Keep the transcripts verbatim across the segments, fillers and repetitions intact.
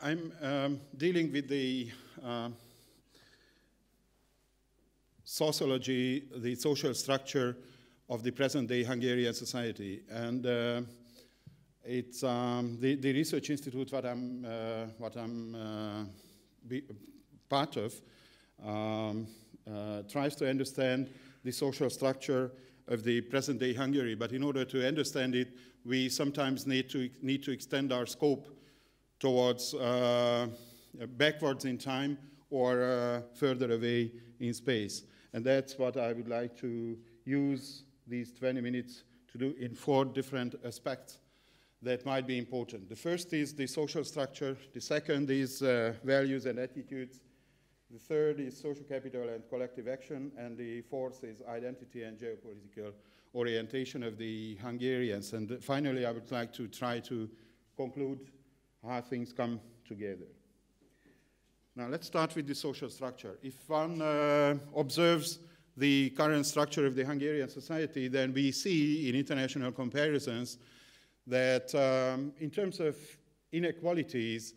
I'm um, dealing with the uh, sociology, the social structure of the present-day Hungarian society. And uh, it's um, the, the research institute that I'm, uh, what I'm uh, be part of um, uh, tries to understand the social structure of the present-day Hungary. But in order to understand it, we sometimes need to, need to extend our scope towards uh, backwards in time or uh, further away in space. And that's what I would like to use these twenty minutes to do in four different aspects that might be important. The first is the social structure. The second is uh, values and attitudes. The third is social capital and collective action. And the fourth is identity and geopolitical orientation of the Hungarians. And finally, I would like to try to conclude how things come together. Now, let's start with the social structure. If one uh, observes the current structure of the Hungarian society, then we see in international comparisons that um, in terms of inequalities,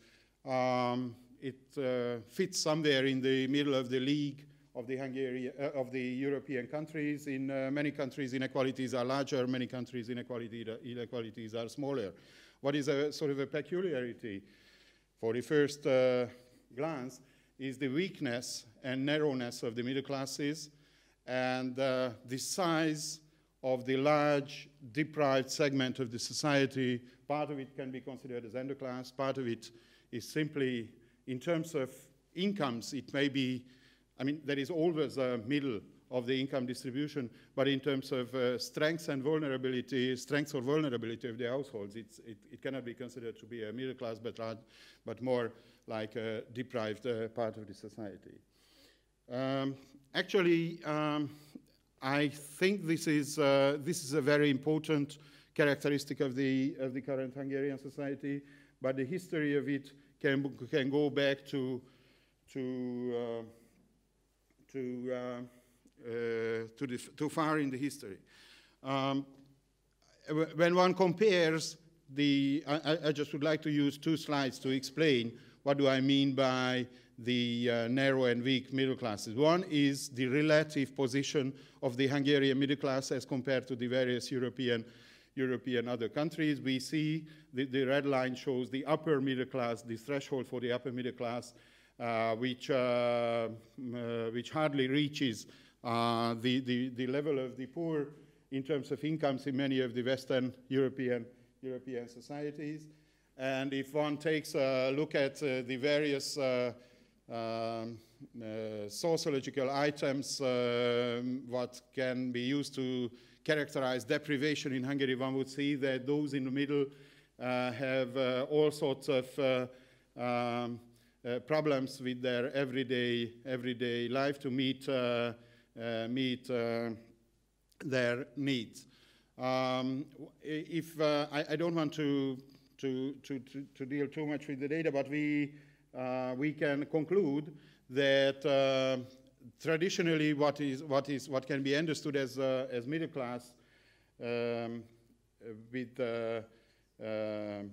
um, it uh, fits somewhere in the middle of the league of the, Hungarian, uh, of the European countries. In uh, many countries, inequalities are larger. Many countries, inequality, inequalities are smaller. What is a sort of a peculiarity for the first uh, glance is the weakness and narrowness of the middle classes and uh, the size of the large deprived segment of the society. Part of it can be considered as underclass. Part of it is simply, in terms of incomes, it may be, I mean, there is always a middle of the income distribution, but in terms of uh, strengths and vulnerability, strengths or vulnerability of the households, it's, it, it cannot be considered to be a middle class, but, large, but more like a deprived uh, part of the society. Um, actually, um, I think this is, uh, this is a very important characteristic of the, of the current Hungarian society, but the history of it can, can go back to, to, uh, to uh, Uh, to, the f to far in the history. Um, when one compares the, I, I just would like to use two slides to explain what do I mean by the uh, narrow and weak middle classes. One is the relative position of the Hungarian middle class as compared to the various European, European other countries. We see the, the red line shows the upper middle class, the threshold for the upper middle class, uh, which, uh, uh, which hardly reaches Uh, the, the, the level of the poor in terms of incomes in many of the Western European, European societies. And if one takes a look at uh, the various uh, um, uh, sociological items uh, what can be used to characterize deprivation in Hungary, one would see that those in the middle uh, have uh, all sorts of uh, um, uh, problems with their everyday, everyday life to meet uh, Uh, meet uh, their needs. Um, if uh, I, I don't want to to, to to deal too much with the data, but we uh, we can conclude that uh, traditionally, what is what is what can be understood as uh, as middle class, um, with uh, uh,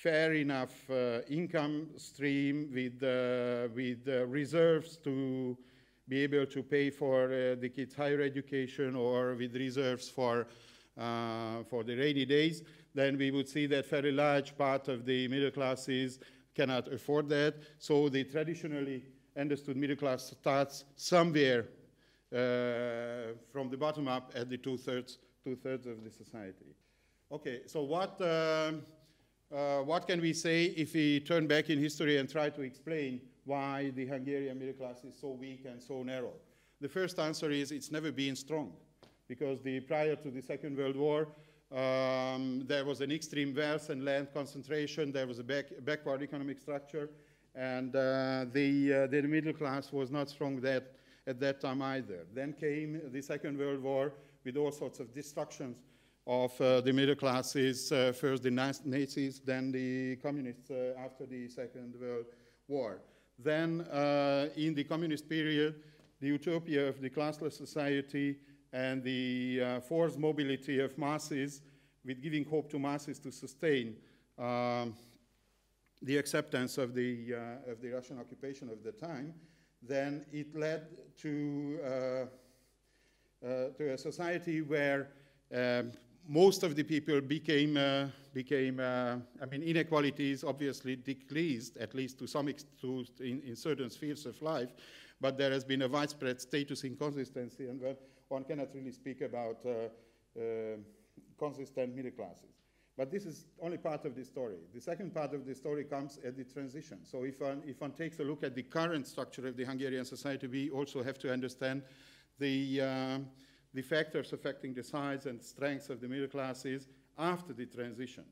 fair enough uh, income stream, with uh, with uh, reserves to be able to pay for uh, the kids' higher education or with reserves for, uh, for the rainy days, then we would see that very large part of the middle classes cannot afford that. So the traditionally understood middle class starts somewhere uh, from the bottom up at the two-thirds, two-thirds of the society. Okay, so what, uh, uh, what can we say if we turn back in history and try to explain why the Hungarian middle class is so weak and so narrow? The first answer is it's never been strong, because the, prior to the Second World War, um, there was an extreme wealth and land concentration, there was a back, backward economic structure, and uh, the, uh, the middle class was not strong that, at that time either. Then came the Second World War with all sorts of destructions of uh, the middle classes, uh, first the Nazis, then the communists uh, after the Second World War. Then uh, in the communist period, the utopia of the classless society and the uh, forced mobility of masses with giving hope to masses to sustain um, the acceptance of the, uh, of the Russian occupation of the time, then it led to, uh, uh, to a society where um, most of the people became, uh, became uh, I mean, inequalities obviously decreased, at least to some extent in, in certain spheres of life, but there has been a widespread status inconsistency, and well, one cannot really speak about uh, uh, consistent middle classes. But this is only part of the story. The second part of the story comes at the transition. So if one, if one takes a look at the current structure of the Hungarian society, we also have to understand the, uh, the factors affecting the size and strengths of the middle classes after the transition.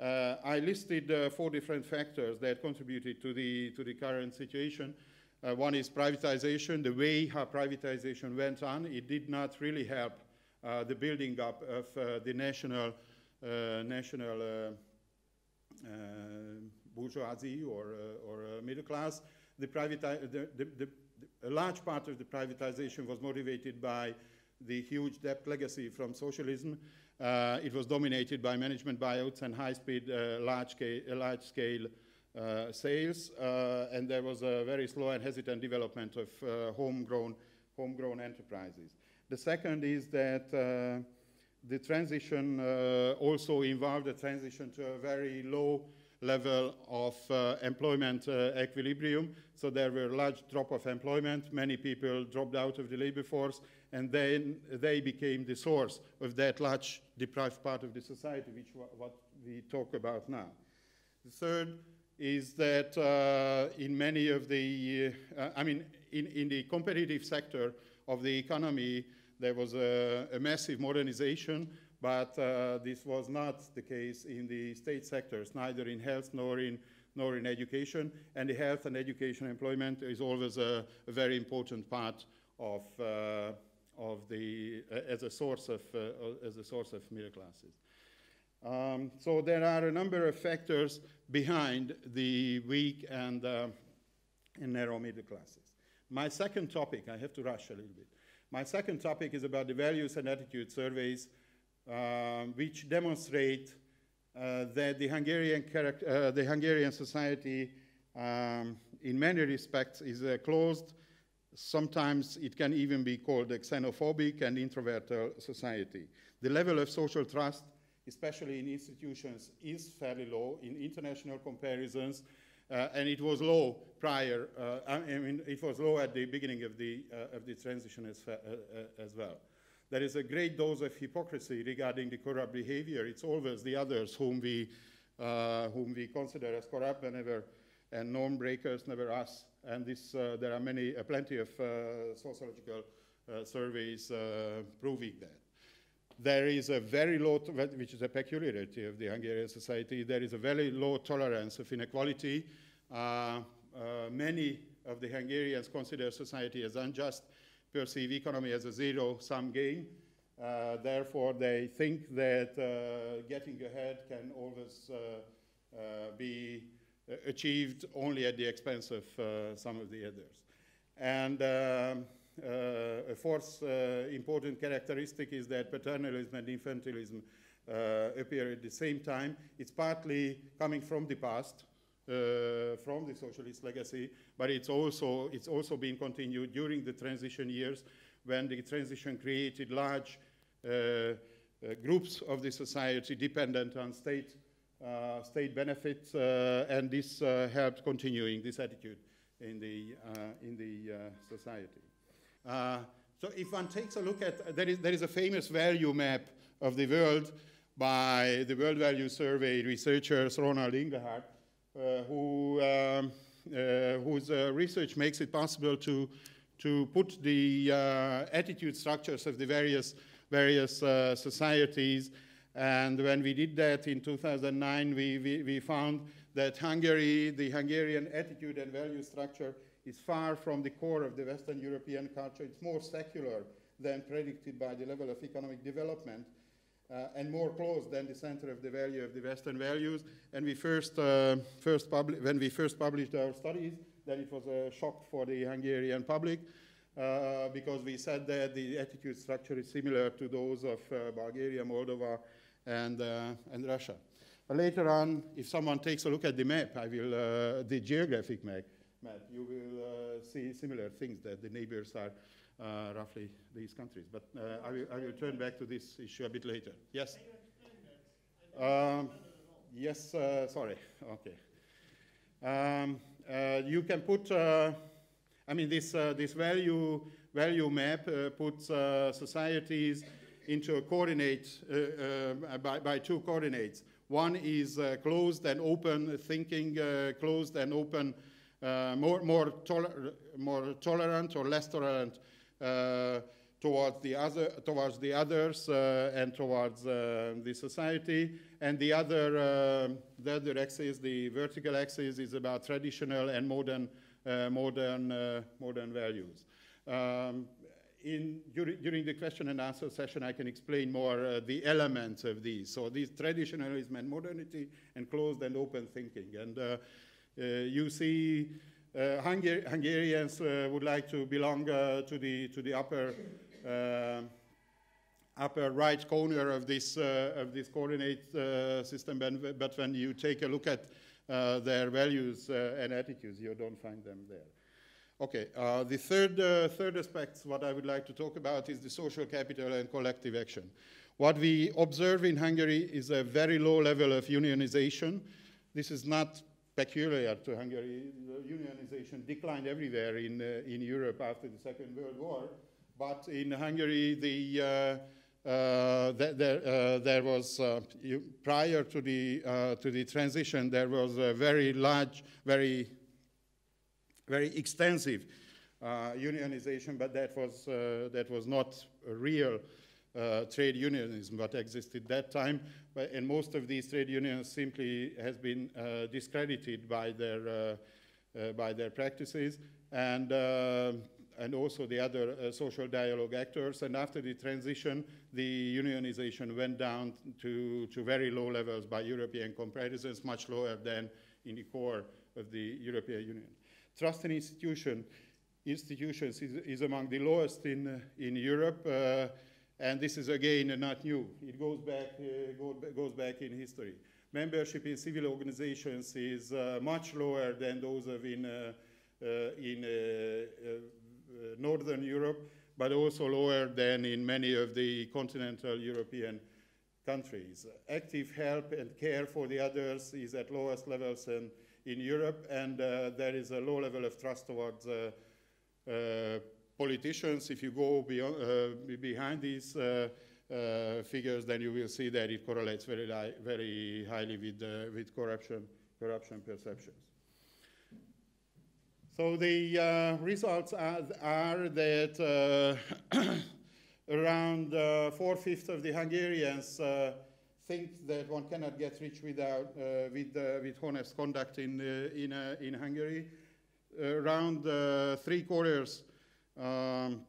Uh, I listed uh, four different factors that contributed to the, to the current situation. Uh, one is privatization, the way how privatization went on. It did not really help uh, the building up of uh, the national Uh, national uh, uh, bourgeoisie or, uh, or uh, middle class. The privati the, the, the, the, a large part of the privatization was motivated by the huge debt legacy from socialism. Uh, it was dominated by management buyouts and high-speed, uh, large-scale large uh, sales, uh, and there was a very slow and hesitant development of uh, homegrown, homegrown enterprises. The second is that uh, the transition uh, also involved a transition to a very low level of uh, employment uh, equilibrium. So there were a large drop of employment. Many people dropped out of the labor force, and then they became the source of that large deprived part of the society, which wa what we talk about now. The third is that uh, in many of the, uh, I mean, in, in the competitive sector of the economy, there was a, a massive modernization, but uh, this was not the case in the state sectors, neither in health nor in, nor in education. And the health and education employment is always a, a very important part of, uh, of the, uh, as a source of, uh, as a source of middle classes. Um, so there are a number of factors behind the weak and, uh, and narrow middle classes. My second topic, I have to rush a little bit. My second topic is about the values and attitude surveys, um, which demonstrate uh, that the Hungarian, uh, the Hungarian society, um, in many respects, is uh, closed. Sometimes it can even be called a xenophobic and introverted society. The level of social trust, especially in institutions, is fairly low in international comparisons. Uh, and it was low prior, uh, I mean, it was low at the beginning of the, uh, of the transition as, uh, uh, as well. There is a great dose of hypocrisy regarding the corrupt behavior. It's always the others whom we, uh, whom we consider as corrupt whenever, and norm breakers, never us. And this, uh, there are many, uh, plenty of uh, sociological uh, surveys uh, proving that. There is a very low, which is a peculiarity of the Hungarian society, there is a very low tolerance of inequality. Uh, uh, many of the Hungarians consider society as unjust, perceive economy as a zero-sum game. Uh, therefore, they think that uh, getting ahead can always uh, uh, be achieved only at the expense of uh, some of the others. And um, Uh, a fourth uh, important characteristic is that paternalism and infantilism uh, appear at the same time. It's partly coming from the past, uh, from the socialist legacy, but it's also, it's also been continued during the transition years, when the transition created large uh, uh, groups of the society dependent on state, uh, state benefits, uh, and this uh, helped continuing this attitude in the, uh, in the uh, society. Uh, so if one takes a look at, uh, there, is, there is a famous value map of the world by the World Value Survey researchers Ronald Inglehart, uh, who, um, uh, whose uh, research makes it possible to, to put the uh, attitude structures of the various, various uh, societies. And when we did that in two thousand nine, we, we, we found that Hungary, the Hungarian attitude and value structure is far from the core of the Western European culture. It's more secular than predicted by the level of economic development, uh, and more closed than the center of the value of the Western values. And we first, uh, first when we first published our studies, then it was a shock for the Hungarian public, uh, because we said that the attitude structure is similar to those of uh, Bulgaria, Moldova, and, uh, and Russia. Later on, if someone takes a look at the map, I will, uh, the geographic map, map you will uh, see similar things that the neighbors are uh, roughly these countries. But uh, I, will, I will turn back to this issue a bit later. Yes? Um, yes, uh, sorry, okay. Um, uh, you can put, uh, I mean, this, uh, this value, value map uh, puts uh, societies into a coordinate, uh, uh, by, by two coordinates. One is uh, closed and open thinking, uh, closed and open, uh, more, more, toler more tolerant or less tolerant uh, towards, the other, towards the others uh, and towards uh, the society. And the other, uh, the other axis, the vertical axis, is about traditional and modern, uh, modern, uh, modern values. Um, In, during, during the question and answer session, I can explain more uh, the elements of these. So these traditionalism and modernity and closed and open thinking. And uh, uh, you see uh, Hungar Hungarians uh, would like to belong uh, to the, to the upper, uh, upper right corner of this, uh, of this coordinate uh, system. But, but when you take a look at uh, their values uh, and attitudes, you don't find them there. Okay, uh, the third, uh, third aspect what I would like to talk about is the social capital and collective action. What we observe in Hungary is a very low level of unionization. This is not peculiar to Hungary. Unionization declined everywhere in, uh, in Europe after the Second World War, but in Hungary the, uh, uh, th there, uh, there was, uh, you, prior to the, uh, to the transition, there was a very large, very very extensive uh, unionization, but that was, uh, that was not a real uh, trade unionism that existed at that time. But, and most of these trade unions simply has been uh, discredited by their, uh, uh, by their practices, and, uh, and also the other uh, social dialogue actors. And after the transition, the unionization went down to, to very low levels by European comparisons, much lower than in the core of the European Union. Trust in institution, institutions is, is among the lowest in, uh, in Europe, uh, and this is again uh, not new. It goes back, uh, go, goes back in history. Membership in civil organizations is uh, much lower than those of in, uh, uh, in uh, uh, Northern Europe, but also lower than in many of the continental European countries. Active help and care for the others is at lowest levels and in Europe, and uh, there is a low level of trust towards uh, uh, politicians. If you go beyond, uh, behind these uh, uh, figures, then you will see that it correlates very, very highly with, uh, with corruption, corruption perceptions. So the uh, results are, are that uh, around uh, four-fifths of the Hungarians uh, think that one cannot get rich without uh, with uh, with honest conduct in uh, in uh, in Hungary. Uh, around uh, three quarters um,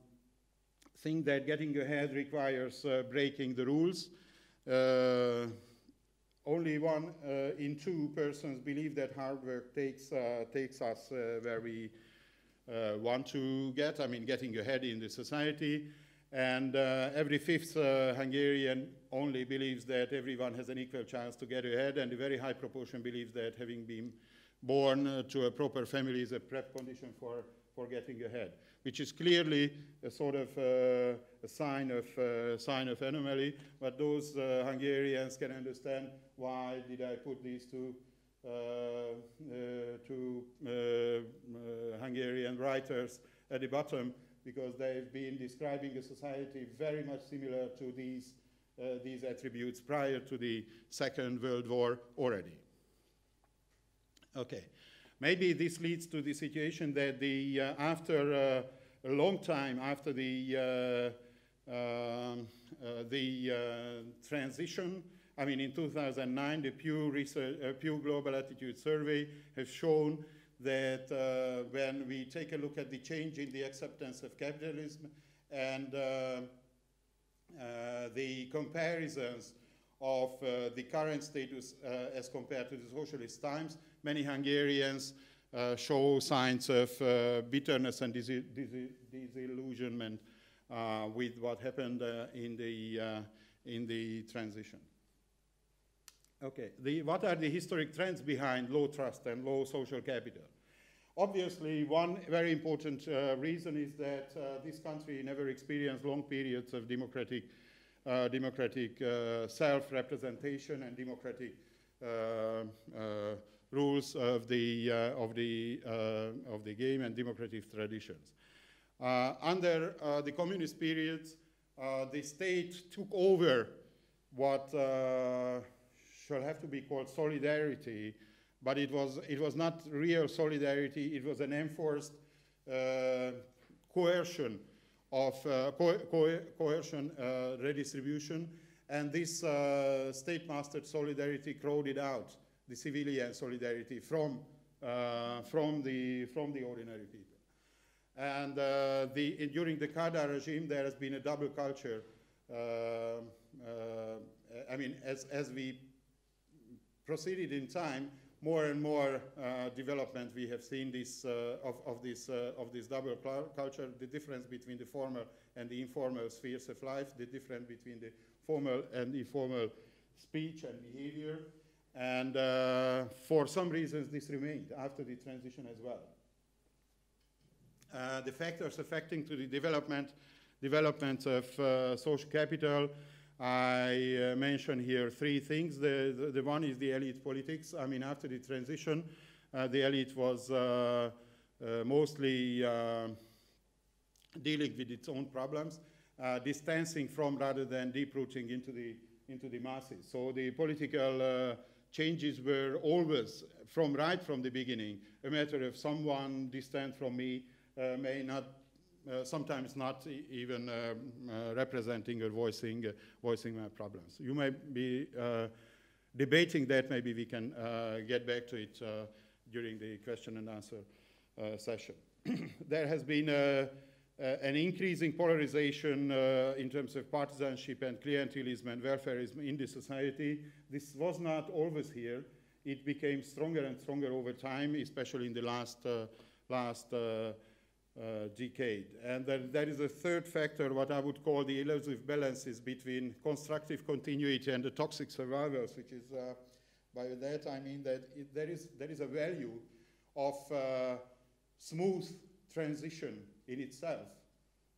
think that getting ahead requires uh, breaking the rules. Uh, only one uh, in two persons believe that hard work takes uh, takes us uh, where we uh, want to get. I mean, getting ahead in the society. And uh, every fifth uh, Hungarian only believes that everyone has an equal chance to get ahead, and a very high proportion believes that having been born uh, to a proper family is a precondition for, for getting ahead, which is clearly a sort of uh, a sign of, uh, sign of anomaly, but those uh, Hungarians can understand why did I put these two, uh, uh, two uh, uh, Hungarian writers at the bottom, because they've been describing a society very much similar to these, uh, these attributes prior to the Second World War already. Okay, maybe this leads to the situation that the, uh, after uh, a long time after the, uh, um, uh, the uh, transition, I mean in two thousand nine, the Pew, Research, uh, Pew Global Attitude Survey has shown that uh, when we take a look at the change in the acceptance of capitalism and uh, uh, the comparisons of uh, the current status uh, as compared to the socialist times, many Hungarians uh, show signs of uh, bitterness and dis dis disillusionment uh, with what happened uh, in, the, uh, in the transition. Okay, the, what are the historic trends behind low trust and low social capital? Obviously, one very important uh, reason is that uh, this country never experienced long periods of democratic, uh, democratic uh, self-representation and democratic uh, uh, rules of the, uh, of, the, uh, of the game and democratic traditions. Uh, under uh, the communist periods, uh, the state took over what uh, shall have to be called solidarity, but it was, it was not real solidarity, it was an enforced uh, coercion of uh, co co coercion uh, redistribution, and this uh, state-mastered solidarity crowded out the civilian solidarity from, uh, from, the, from the ordinary people. And uh, the, in, during the Kádár regime, there has been a double culture. Uh, uh, I mean, as, as we proceeded in time, more and more uh, development we have seen this, uh, of, of, this, uh, of this double culture, the difference between the formal and the informal spheres of life, the difference between the formal and informal speech and behavior. And uh, for some reasons, this remained after the transition as well. Uh, the factors affecting to the development, development of uh, social capital, I uh, mention here three things. The, the, the one is the elite politics. I mean, after the transition, uh, the elite was uh, uh, mostly uh, dealing with its own problems, uh, distancing from rather than deep-rooting into the, into the masses. So the political uh, changes were always, from right from the beginning, a matter of someone distant from me, uh, may not Uh, sometimes not e even uh, uh, representing or voicing, uh, voicing my problems. You may be uh, debating that. Maybe we can uh, get back to it uh, during the question and answer uh, session. There has been uh, uh, an increasing polarization uh, in terms of partisanship and clientelism and welfareism in the society. This was not always here. It became stronger and stronger over time, especially in the last, uh, last uh, Uh, decade. And then there is a third factor, what I would call the elusive balances between constructive continuity and the toxic survivors, which is, uh, by that I mean that it, there, is, there is a value of uh, smooth transition in itself.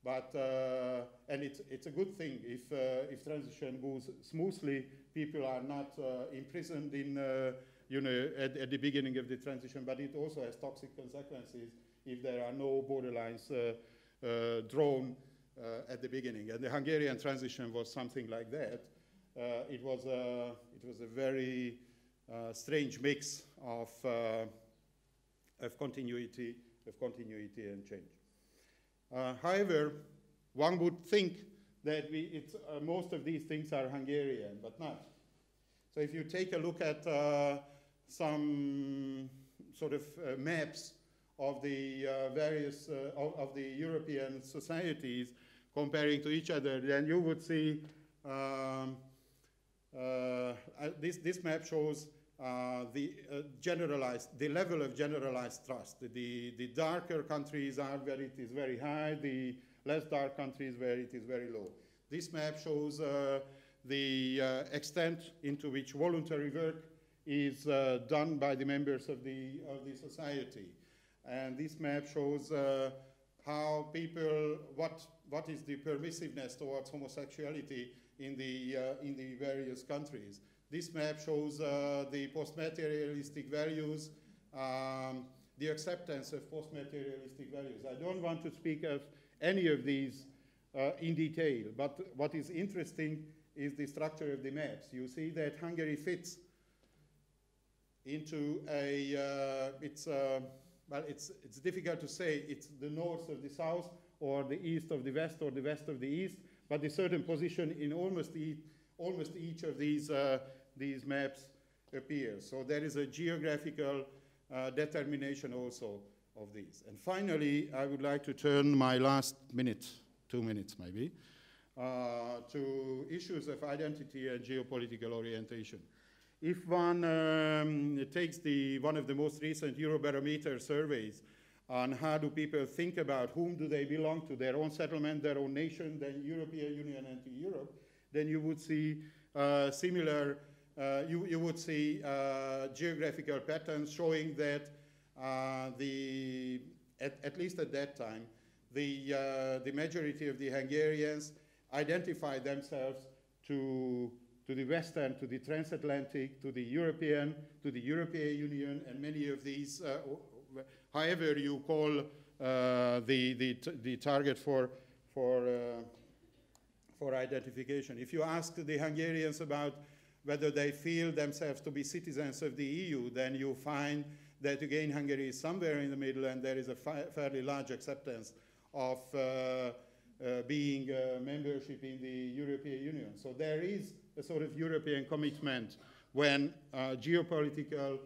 But, uh, and it's, it's a good thing if, uh, if transition goes smoothly, people are not uh, imprisoned in, uh, you know, at, at the beginning of the transition, but it also has toxic consequences if there are no borderlines uh, uh, drawn uh, at the beginning. And the Hungarian transition was something like that. Uh, it, was a, it was a very uh, strange mix of, uh, of, continuity, of continuity and change. Uh, however, one would think that we, it's, uh, most of these things are Hungarian, but not. So if you take a look at uh, some sort of uh, maps of the uh, various, uh, of, of the European societies comparing to each other, then you would see, um, uh, this, this map shows uh, the uh, generalized, the level of generalized trust. The, the darker countries are where it is very high, the less dark countries where it is very low. This map shows uh, the uh, extent into which voluntary work is uh, done by the members of the, of the society. And this map shows uh, how people, what, what is the permissiveness towards homosexuality in the, uh, in the various countries. This map shows uh, the post-materialistic values, um, the acceptance of post-materialistic values. I don't want to speak of any of these uh, in detail, but what is interesting is the structure of the maps. You see that Hungary fits into a, uh, it's a, well, it's, it's difficult to say it's the north of the south or the east of the west or the west of the east, but a certain position in almost, e almost each of these, uh, these maps appears. So there is a geographical uh, determination also of these. And finally, I would like to turn my last minute, two minutes maybe, uh, to issues of identity and geopolitical orientation. If one um, takes the, one of the most recent Eurobarometer surveys on how do people think about whom do they belong to, their own settlement, their own nation, the European Union and to Europe, then you would see uh, similar uh, uh, you, you would see uh, geographical patterns showing that uh, the, at, at least at that time, the, uh, the majority of the Hungarians identified themselves to, to the Western, to the transatlantic, to the European, to the European Union, and many of these, uh, however you call uh, the, the, the target for, for, uh, for identification. If you ask the Hungarians about whether they feel themselves to be citizens of the E U, then you find that again Hungary is somewhere in the middle, and there is a fa fairly large acceptance of uh, uh, being a membership in the European Union. So there is a sort of European commitment when uh, geopolitical,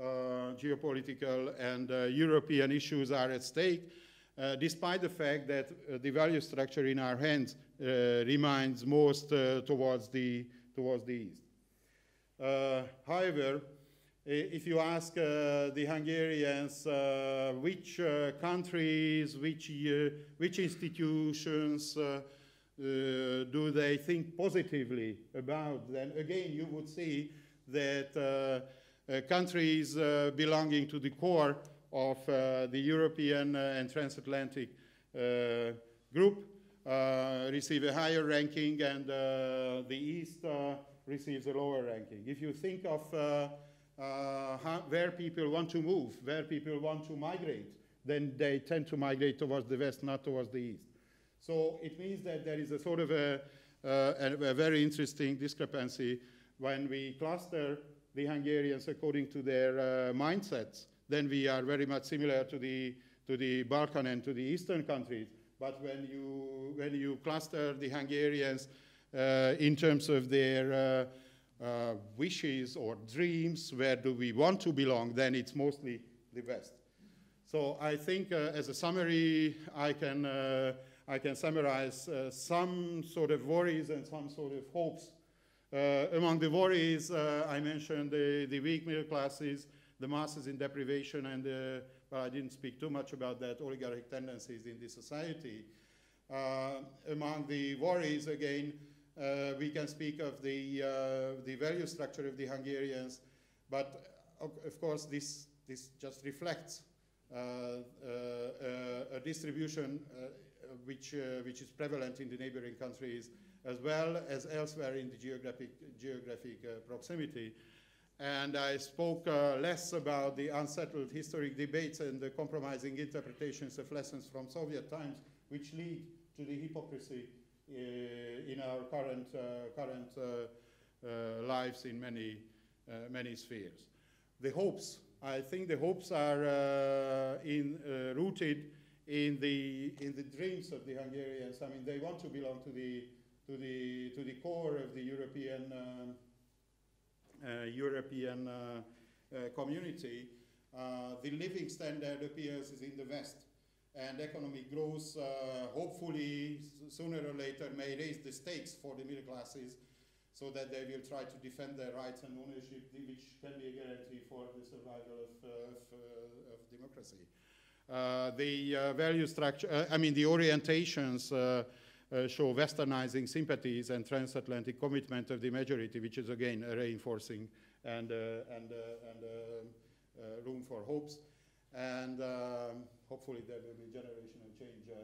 uh, geopolitical and uh, European issues are at stake, uh, despite the fact that uh, the value structure in our hands uh, remains most uh, towards the towards the east. Uh, however, if you ask uh, the Hungarians uh, which uh, countries, which, uh, which institutions uh, uh, do they think positively about, then again you would see that uh, uh, countries uh, belonging to the core of uh, the European uh, and transatlantic uh, group uh, receive a higher ranking, and uh, the East uh, receives a lower ranking. If you think of uh, Uh, how, where people want to move, where people want to migrate, then they tend to migrate towards the West, not towards the East. So it means that there is a sort of a, uh, a, a very interesting discrepancy when we cluster the Hungarians according to their uh, mindsets. Then we are very much similar to the to the Balkan and to the Eastern countries. But when you when you cluster the Hungarians uh, in terms of their uh, Uh, wishes or dreams, where do we want to belong, then it's mostly the West. So I think uh, as a summary, I can, uh, I can summarize uh, some sort of worries and some sort of hopes. Uh, among the worries, uh, I mentioned the, the weak middle classes, the masses in deprivation, and the, well, I didn't speak too much about that, oligarchic tendencies in the society. Uh, among the worries, again, Uh, we can speak of the, uh, the value structure of the Hungarians, but of, of course this, this just reflects uh, uh, a distribution uh, which, uh, which is prevalent in the neighboring countries as well as elsewhere in the geographic, geographic uh, proximity. And I spoke uh, less about the unsettled historic debates and the compromising interpretations of lessons from Soviet times, which lead to the hypocrisy in our current, uh, current uh, uh, lives in many, uh, many spheres. The hopes, I think the hopes are uh, in, uh, rooted in the, in the dreams of the Hungarians. I mean, they want to belong to the, to the, to the core of the European, uh, uh, European uh, uh, community. Uh, the living standard appears is in the West, and economic growth, uh, hopefully sooner or later, may raise the stakes for the middle classes so that they will try to defend their rights and ownership, which can be a guarantee for the survival of, uh, of, uh, of democracy. Uh, the uh, value structure, uh, I mean the orientations uh, uh, show westernizing sympathies and transatlantic commitment of the majority, which is again uh, reinforcing and, uh, and, uh, and uh, uh, room for hopes. And um, hopefully there will be generational change uh,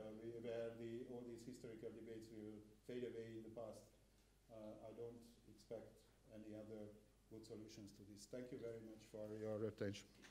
where the, all these historical debates will fade away in the past. Uh, I don't expect any other good solutions to this. Thank you very much for your attention.